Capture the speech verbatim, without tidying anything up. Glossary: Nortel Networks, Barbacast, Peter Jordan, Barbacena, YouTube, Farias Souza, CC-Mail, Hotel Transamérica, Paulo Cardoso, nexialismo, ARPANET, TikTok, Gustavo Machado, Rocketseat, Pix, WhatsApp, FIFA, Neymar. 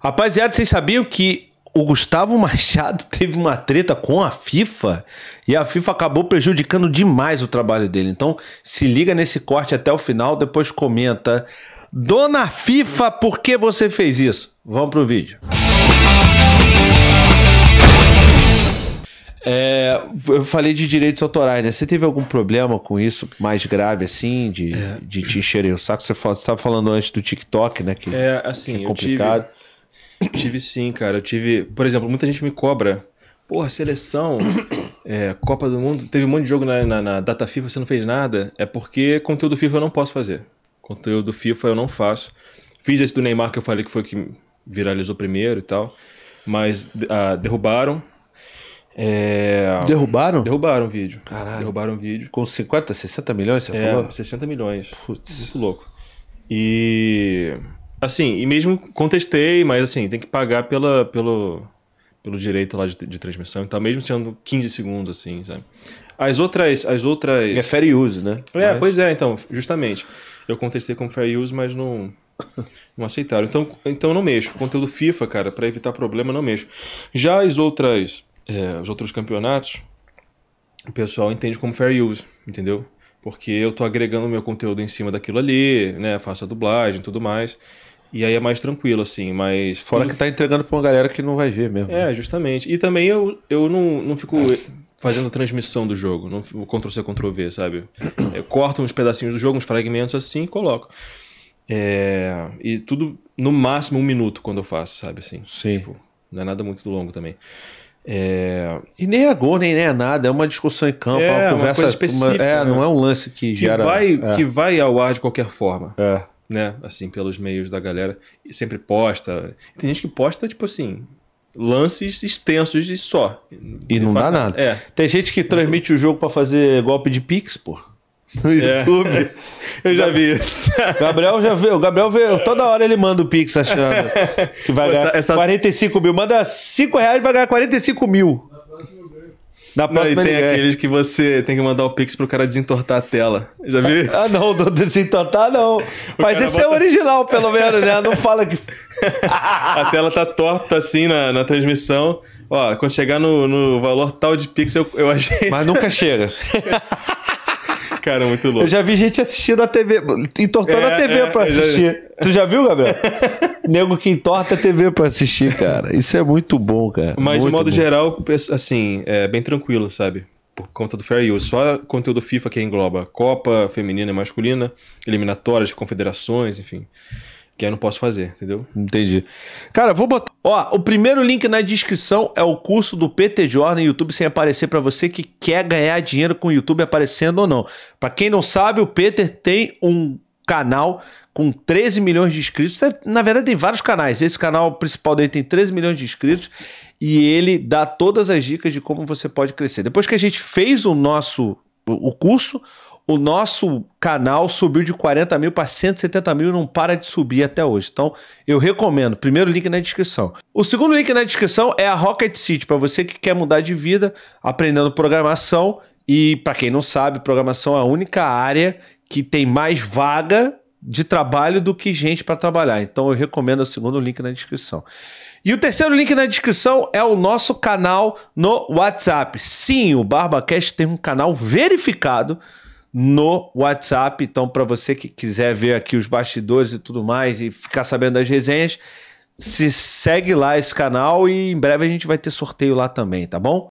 Rapaziada, vocês sabiam que o Gustavo Machado teve uma treta com a FIFA e a FIFA acabou prejudicando demais o trabalho dele? Então se liga nesse corte até o final, depois comenta: Dona FIFA, por que você fez isso? Vamos pro vídeo. É, eu falei de direitos autorais, né? Você teve algum problema com isso mais grave, assim, de, é. de te encherem o saco? Você estava falando antes do TikTok, né? Que, é, assim, que é complicado. Eu tive, tive sim, cara. Eu tive, por exemplo, muita gente me cobra. Porra, seleção, é, Copa do Mundo, teve um monte de jogo na, na, na data FIFA, você não fez nada. É porque conteúdo FIFA eu não posso fazer. Conteúdo FIFA eu não faço. Fiz esse do Neymar que eu falei que foi que viralizou primeiro e tal, mas ah, derrubaram. É... Derrubaram? Derrubaram o vídeo. Caralho. Derrubaram o vídeo. Com cinquenta, sessenta milhões, você é, falou? sessenta milhões. Putz. Muito louco. E... assim, e mesmo contestei, mas assim, tem que pagar pela, pelo, pelo direito lá de, de transmissão e tal, mesmo sendo quinze segundos, assim, sabe? As outras... as outras... é fair use, né? É, mas... pois é, então, justamente. Eu contestei como fair use, mas não... não aceitaram. Então, então não mexo. Conteúdo FIFA, cara, pra evitar problema, não mexo. Já as outras... é, os outros campeonatos, o pessoal entende como fair use, entendeu? Porque eu tô agregando meu conteúdo em cima daquilo ali, né? Faço a dublagem e tudo mais. E aí é mais tranquilo, assim, mas... fora tudo... que tá entregando pra uma galera que não vai ver mesmo. É, né? Justamente. E também eu, eu não, não fico fazendo transmissão do jogo, não, Ctrl-C, Ctrl-V, sabe? Eu corto uns pedacinhos do jogo, uns fragmentos assim e coloco. É... e tudo no máximo um minuto quando eu faço, sabe? Assim, sim. Tipo, não é nada muito longo também. É... e nem é gol, nem é nada, é uma discussão em campo, é uma conversa, uma coisa específica, uma... é, né? Não é um lance que gera... que vai, é. que vai ao ar de qualquer forma, é. né? Assim, pelos meios da galera, e sempre posta. Tem gente que posta, tipo assim, lances extensos e só. E não dá nada. É. Tem gente que transmite o jogo pra fazer golpe de pix, pô. No YouTube. É. Eu já vi isso. Gabriel já viu. O Gabriel veio. Toda hora ele manda o Pix achando que vai essa, ganhar essa... quarenta e cinco mil. Manda cinco reais e vai ganhar quarenta e cinco mil. Da próxima não, e tem ganha. Aqueles que você tem que mandar o Pix pro cara desentortar a tela. Já viu isso? Ah, não. Do desentortar, não. O Mas esse bota... é o original, pelo menos, né? Não fala que... a tela tá torta assim na, na transmissão. Ó, quando chegar no, no valor tal de Pix, eu, eu achei... mas nunca chega. Cara, muito louco. Eu já vi gente assistindo a T V, entortando é, a T V é, pra assistir. Já... tu já viu, Gabriel? Nego que entorta a T V pra assistir, cara. Isso é muito bom, cara. Mas, muito de modo bom. Geral, assim, é bem tranquilo, sabe? Por conta do fair use. Só conteúdo FIFA que engloba Copa feminina e masculina, eliminatórias, confederações, enfim. Que aí eu não posso fazer, entendeu? Entendi. Cara, vou botar... ó, o primeiro link na descrição é o curso do Peter Jordan YouTube sem aparecer, para você que quer ganhar dinheiro com o YouTube aparecendo ou não. Para quem não sabe, o Peter tem um canal com treze milhões de inscritos. Na verdade, tem vários canais. Esse canal principal dele tem treze milhões de inscritos e ele dá todas as dicas de como você pode crescer. Depois que a gente fez o nosso o curso... o nosso canal subiu de quarenta mil para cento e setenta mil e não para de subir até hoje. Então, eu recomendo. Primeiro link na descrição. O segundo link na descrição é a Rocketseat, para você que quer mudar de vida aprendendo programação. E, para quem não sabe, programação é a única área que tem mais vaga de trabalho do que gente para trabalhar. Então, eu recomendo o segundo link na descrição. E o terceiro link na descrição é o nosso canal no WhatsApp. Sim, o Barbacast tem um canal verificado no WhatsApp, então para você que quiser ver aqui os bastidores e tudo mais e ficar sabendo das resenhas, se segue lá esse canal e em breve a gente vai ter sorteio lá também, tá bom?